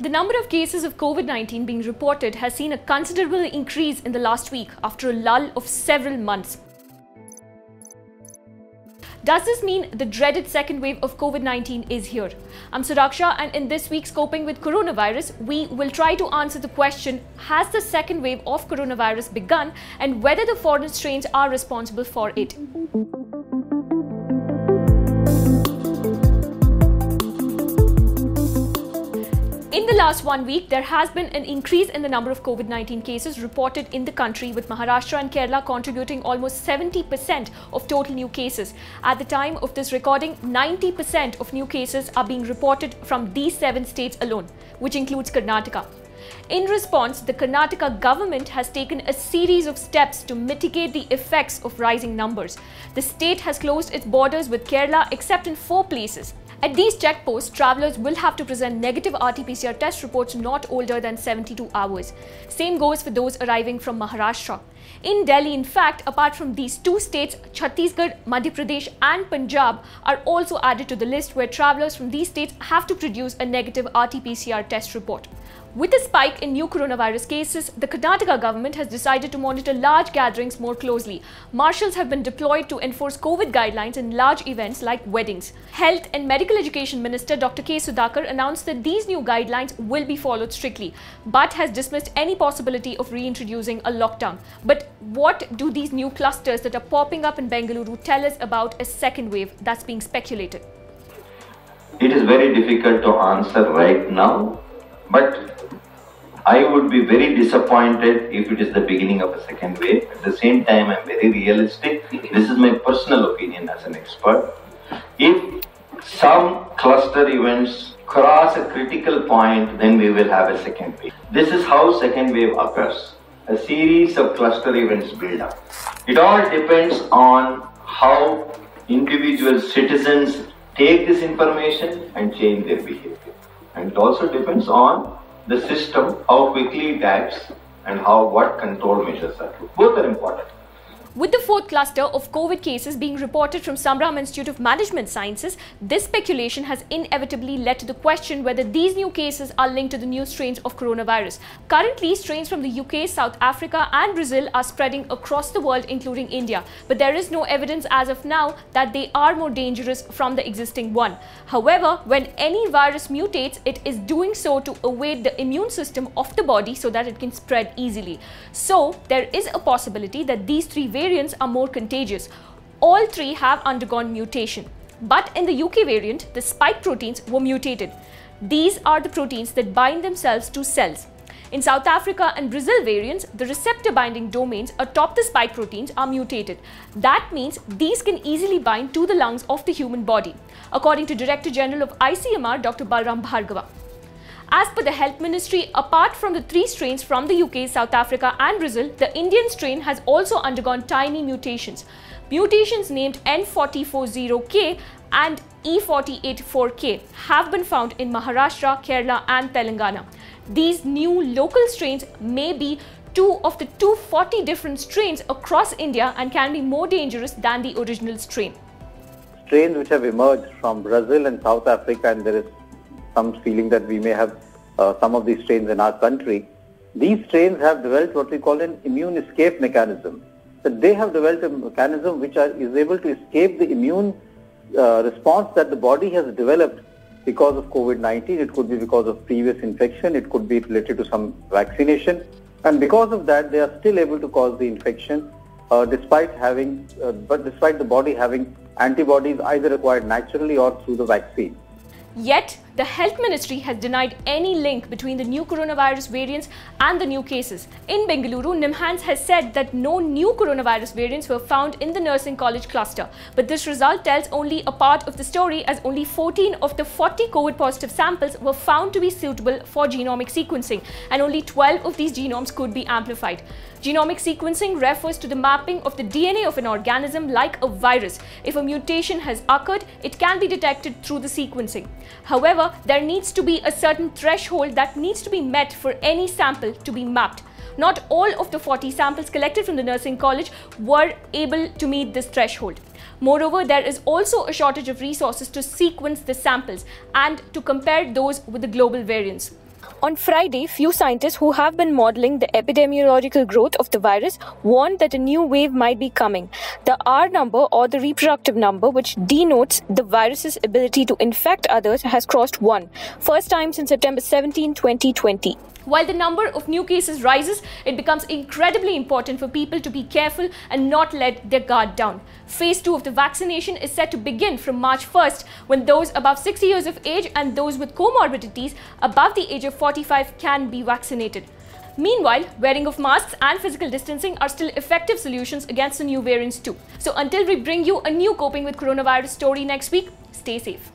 The number of cases of COVID-19 being reported has seen a considerable increase in the last week after a lull of several months. Does this mean the dreaded second wave of COVID-19 is here? I'm Suraksha, and in this week's Coping with Coronavirus, we will try to answer the question, has the second wave of coronavirus begun, and whether the foreign strains are responsible for it? In the last 1 week, there has been an increase in the number of COVID-19 cases reported in the country, with Maharashtra and Kerala contributing almost 70% of total new cases. At the time of this recording, 90% of new cases are being reported from these 7 states alone, which includes Karnataka. In response, the Karnataka government has taken a series of steps to mitigate the effects of rising numbers. The state has closed its borders with Kerala except in 4 places. At these checkposts, travellers will have to present negative RT-PCR test reports not older than 72 hours. Same goes for those arriving from Maharashtra. In Delhi, in fact, apart from these 2 states, Chhattisgarh, Madhya Pradesh and Punjab are also added to the list where travellers from these states have to produce a negative RT-PCR test report. With a spike in new coronavirus cases, the Karnataka government has decided to monitor large gatherings more closely. Marshals have been deployed to enforce COVID guidelines in large events like weddings. Health and Medical Education Minister Dr. K. Sudhakar announced that these new guidelines will be followed strictly, but has dismissed any possibility of reintroducing a lockdown. But what do these new clusters that are popping up in Bengaluru tell us about a second wave that's being speculated? It is very difficult to answer right now, but I would be very disappointed if it is the beginning of a second wave. At the same time, I'm very realistic. This is my personal opinion as an expert. If some cluster events cross a critical point, then we will have a second wave. This is how second wave occurs. A series of cluster events build up. It all depends on how individual citizens take this information and change their behavior. And it also depends on the system, how quickly it acts, and what control measures are put. Both are important. With the 4th cluster of COVID cases being reported from Samram Institute of Management Sciences, this speculation has inevitably led to the question whether these new cases are linked to the new strains of coronavirus. Currently, strains from the UK, South Africa and Brazil are spreading across the world, including India, but there is no evidence as of now that they are more dangerous from the existing one. However, when any virus mutates, it is doing so to evade the immune system of the body so that it can spread easily. So, there is a possibility that these 3 variants are more contagious. All 3 have undergone mutation. But in the UK variant, the spike proteins were mutated. These are the proteins that bind themselves to cells. In South Africa and Brazil variants, the receptor binding domains atop the spike proteins are mutated. That means these can easily bind to the lungs of the human body, according to Director General of ICMR, Dr. Balram Bhargava. As per the Health Ministry, apart from the 3 strains from the UK, South Africa and Brazil, the Indian strain has also undergone tiny mutations. Mutations named N440K and E484K have been found in Maharashtra, Kerala and Telangana. These new local strains may be 2 of the 240 different strains across India and can be more dangerous than the original strain. Strains which have emerged from Brazil and South Africa, and there is some feeling that we may have some of these strains in our country. These strains have developed what we call an immune escape mechanism. That they have developed a mechanism which is able to escape the immune response that the body has developed because of COVID-19. It could be because of previous infection, it could be related to some vaccination, and because of that they are still able to cause the infection despite the body having antibodies either acquired naturally or through the vaccine. Yet, the Health Ministry has denied any link between the new coronavirus variants and the new cases. In Bengaluru, NIMHANS has said that no new coronavirus variants were found in the nursing college cluster. But this result tells only a part of the story, as only 14 of the 40 COVID-positive samples were found to be suitable for genomic sequencing, and only 12 of these genomes could be amplified. Genomic sequencing refers to the mapping of the DNA of an organism like a virus. If a mutation has occurred, it can be detected through the sequencing. However, there needs to be a certain threshold that needs to be met for any sample to be mapped. Not all of the 40 samples collected from the nursing college were able to meet this threshold. Moreover, there is also a shortage of resources to sequence the samples and to compare those with the global variants. On Friday, few scientists who have been modeling the epidemiological growth of the virus warned that a new wave might be coming. The R number, or the reproductive number, which denotes the virus's ability to infect others, has crossed 1, first time since September 17, 2020. While the number of new cases rises, it becomes incredibly important for people to be careful and not let their guard down. Phase 2 of the vaccination is set to begin from March 1st, when those above 60 years of age and those with comorbidities above the age of 45 can be vaccinated. Meanwhile, wearing of masks and physical distancing are still effective solutions against the new variants too. So until we bring you a new Coping with Coronavirus story next week, stay safe.